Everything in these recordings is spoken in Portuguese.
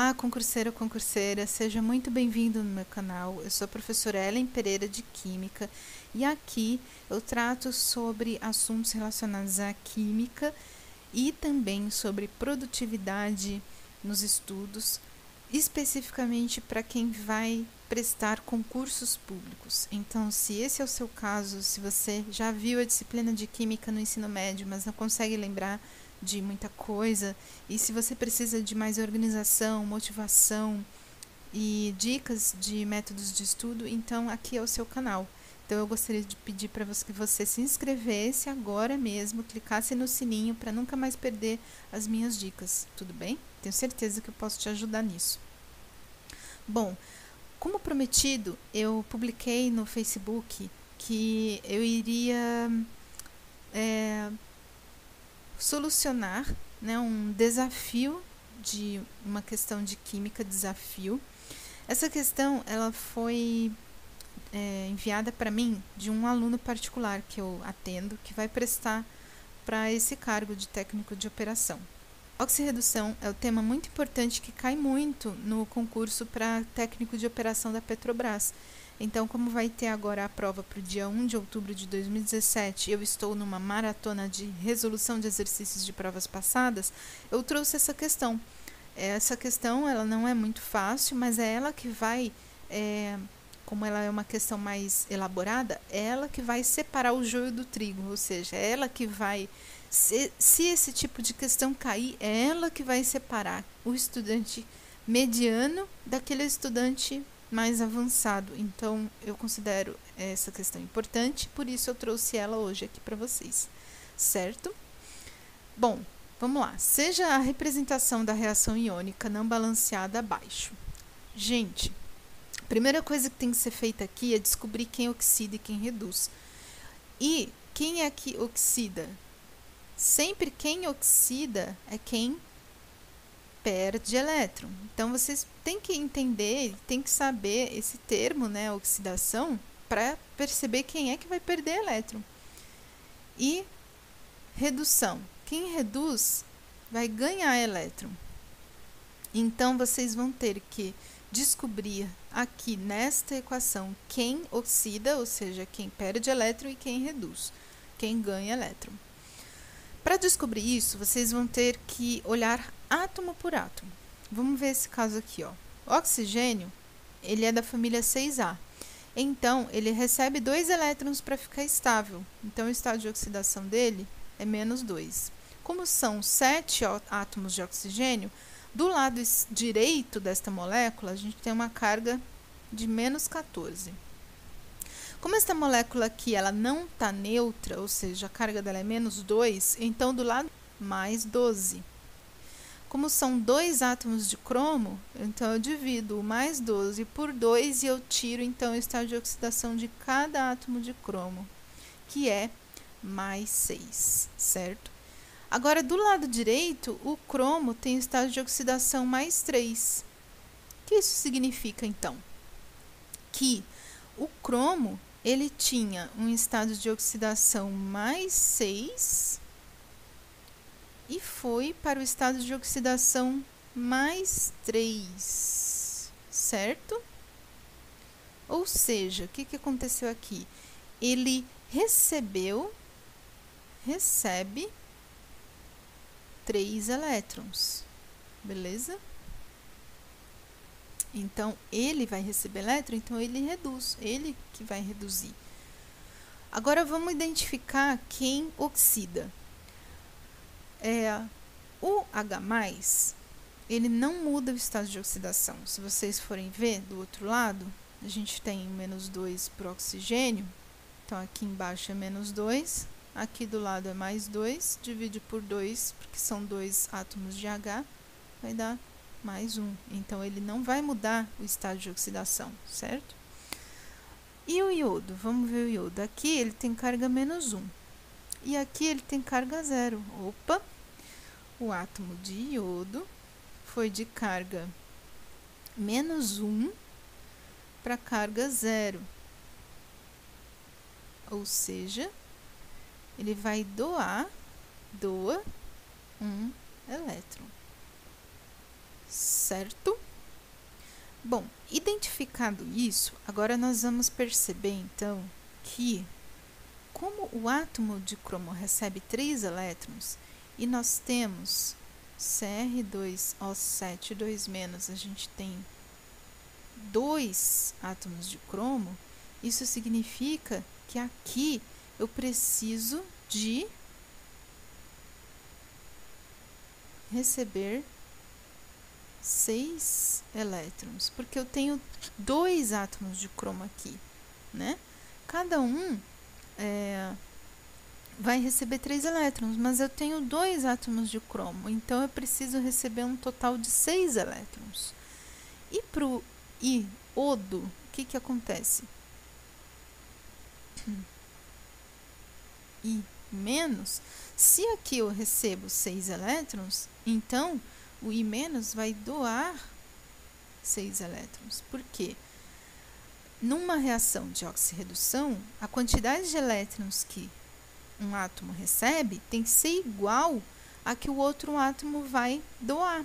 Olá, concurseiro ou concurseira, seja muito bem-vindo no meu canal. Eu sou a professora Ellen Pereira de Química e aqui eu trato sobre assuntos relacionados à química e também sobre produtividade nos estudos, especificamente para quem vai prestar concursos públicos. Então, se esse é o seu caso, se você já viu a disciplina de Química no ensino médio, mas não consegue lembrar de muita coisa, e se você precisa de mais organização, motivação e dicas de métodos de estudo, então aqui é o seu canal. Então eu gostaria de pedir para você que você se inscrevesse agora mesmo, clicasse no sininho para nunca mais perder as minhas dicas, tudo bem? Tenho certeza que eu posso te ajudar nisso. Bom, como prometido, eu publiquei no Facebook que eu iria solucionar, né, um desafio de uma questão de química, desafio. Essa questão ela foi enviada para mim de um aluno particular que eu atendo, que vai prestar para esse cargo de técnico de operação. Oxirredução é um tema muito importante que cai muito no concurso para técnico de operação da Petrobras. Então, como vai ter agora a prova para o dia 1 de outubro de 2017, eu estou numa maratona de resolução de exercícios de provas passadas, eu trouxe essa questão. Essa questão ela não é muito fácil, mas é ela que vai, como ela é uma questão mais elaborada, é ela que vai separar o joio do trigo, ou seja, é ela que vai, se esse tipo de questão cair, é ela que vai separar o estudante mediano daquele estudante mais avançado. Então, eu considero essa questão importante, por isso eu trouxe ela hoje aqui para vocês, certo? Bom, vamos lá. Seja a representação da reação iônica não balanceada abaixo. Gente, a primeira coisa que tem que ser feita aqui é descobrir quem oxida e quem reduz. E quem é que oxida? Sempre quem oxida é quem perde elétron. Então, vocês têm que entender, têm que saber esse termo, né, oxidação, para perceber quem é que vai perder elétron. E redução. Quem reduz vai ganhar elétron. Então, vocês vão ter que descobrir aqui nesta equação quem oxida, ou seja, quem perde elétron, e quem reduz, quem ganha elétron. Para descobrir isso, vocês vão ter que olhar átomo por átomo. Vamos ver esse caso aqui, ó. O oxigênio, ele é da família 6A. Então, ele recebe 2 elétrons para ficar estável. Então, o estado de oxidação dele é -2. Como são 7 átomos de oxigênio, do lado direito desta molécula, a gente tem uma carga de -14. Como esta molécula aqui ela não está neutra, ou seja, a carga dela é -2, então do lado +12. Como são 2 átomos de cromo, então eu divido o -12 por 2 e eu tiro então o estado de oxidação de cada átomo de cromo, que é -6, certo? Agora, do lado direito, o cromo tem o estado de oxidação -3. O que isso significa, então? Que o cromo ele tinha um estado de oxidação -6 e foi para o estado de oxidação -3, certo? Ou seja, o que que aconteceu aqui? Ele recebe 3 elétrons, beleza? Então, ele vai receber elétron, então ele reduz, ele que vai reduzir. Agora, vamos identificar quem oxida. O H+, ele não muda o estado de oxidação. Se vocês forem ver do outro lado, a gente tem -2 para o oxigênio. Então, aqui embaixo é -2, aqui do lado é +2, divide por 2, porque são 2 átomos de H, vai dar +1. Então, ele não vai mudar o estado de oxidação, certo? E o iodo? Vamos ver o iodo. Aqui ele tem carga -1. E aqui ele tem carga 0. Opa! O átomo de iodo foi de carga -1 para carga 0. Ou seja, ele vai doa um elétron. certo? Bom, identificado isso, agora nós vamos perceber, então, que como o átomo de cromo recebe 3 elétrons e nós temos Cr2O72-, a gente tem 2 átomos de cromo, isso significa que aqui eu preciso de receber 6 elétrons, porque eu tenho 2 átomos de cromo aqui, né? Cada um vai receber 3 elétrons, mas eu tenho 2 átomos de cromo, então eu preciso receber um total de 6 elétrons. E para o iodo, o que que acontece? I menos, se aqui eu recebo 6 elétrons, então o I- vai doar 6 elétrons. Por quê? Numa reação de oxirredução, a quantidade de elétrons que um átomo recebe tem que ser igual à que o outro átomo vai doar.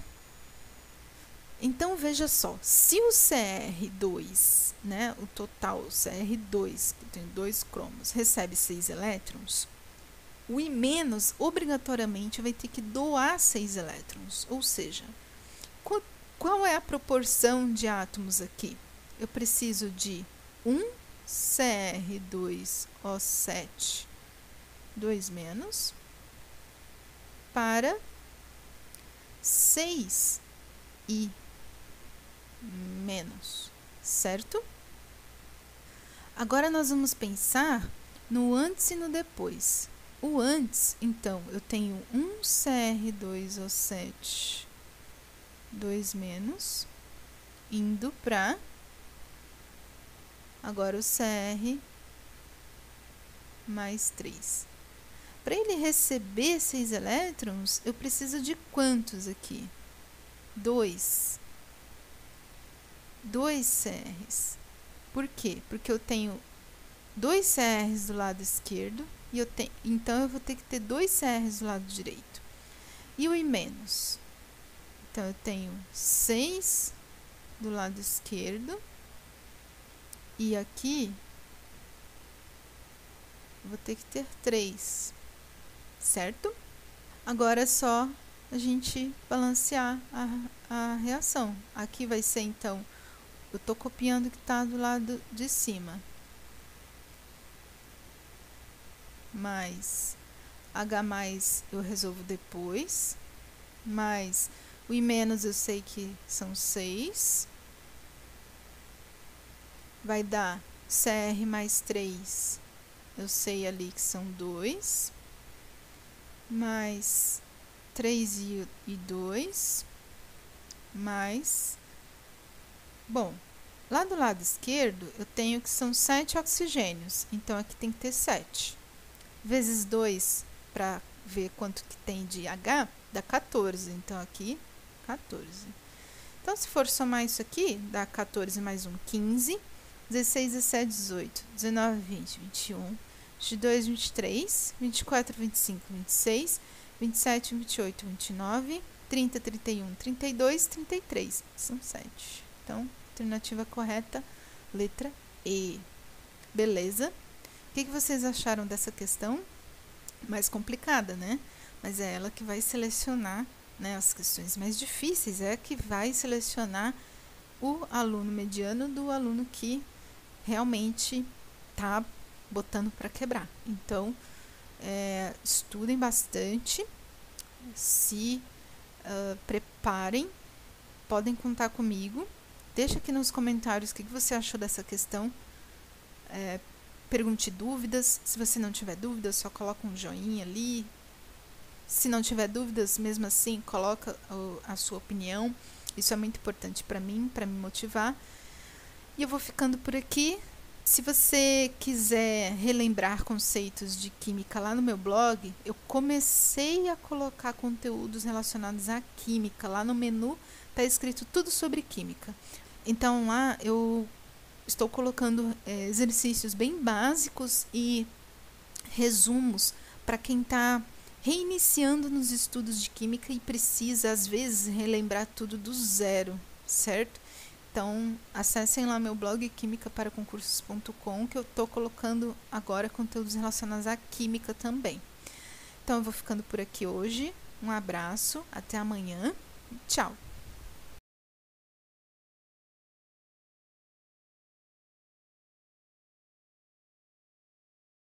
Então, veja só, se o Cr2, né, o total o Cr2, que tem 2 cromos, recebe 6 elétrons, o I- obrigatoriamente vai ter que doar 6 elétrons. Ou seja, qual é a proporção de átomos aqui? Eu preciso de 1 Cr2O72- para 6 I-, certo? Agora nós vamos pensar no antes e no depois. O antes, então, eu tenho 1 Cr2O72- indo para agora o Cr mais 3. Para ele receber 6 elétrons, eu preciso de quantos aqui? 2 Crs. Por quê? Porque eu tenho 2 Crs do lado esquerdo, e eu tenho, então eu vou ter que ter 2 Crs do lado direito. E o I-? Então eu tenho 6 do lado esquerdo, e aqui vou ter que ter 3, certo? Agora é só a gente balancear a reação. Aqui vai ser, então, eu estou copiando o que está do lado de cima. Mais H+, eu resolvo depois. Mais o I- eu sei que são 6. Vai dar Cr mais 3, eu sei ali que são 2, mais 3i e 2, mais... Bom, lá do lado esquerdo, eu tenho que são 7 oxigênios, então aqui tem que ter 7. Vezes 2, para ver quanto que tem de H, dá 14, então aqui 14. Então, se for somar isso aqui, dá 14 mais 1, 15. 16, 17, 18, 19, 20, 21, 22, 23, 24, 25, 26, 27, 28, 29, 30, 31, 32, 33. São 7. Então, alternativa correta, letra E. Beleza? O que vocês acharam dessa questão? Mais complicada, né? Mas é ela que vai selecionar, né, as questões mais difíceis, é a que vai selecionar o aluno mediano do aluno que realmente está botando para quebrar. Então, estudem bastante, se preparem, podem contar comigo. Deixa aqui nos comentários o que você achou dessa questão. Pergunte dúvidas. Se você não tiver dúvidas, só coloca um joinha ali. Se não tiver dúvidas, mesmo assim, coloca a sua opinião. Isso é muito importante para mim, para me motivar. E eu vou ficando por aqui. Se você quiser relembrar conceitos de química lá no meu blog, eu comecei a colocar conteúdos relacionados à química. Lá no menu está escrito tudo sobre química. Então, lá eu estou colocando exercícios bem básicos e resumos para quem está reiniciando nos estudos de química e precisa, às vezes, relembrar tudo do zero, certo? Então, acessem lá meu blog quimicaparaconcursos.com, que eu estou colocando agora conteúdos relacionados à química também. Então, eu vou ficando por aqui hoje. Um abraço, até amanhã. Tchau!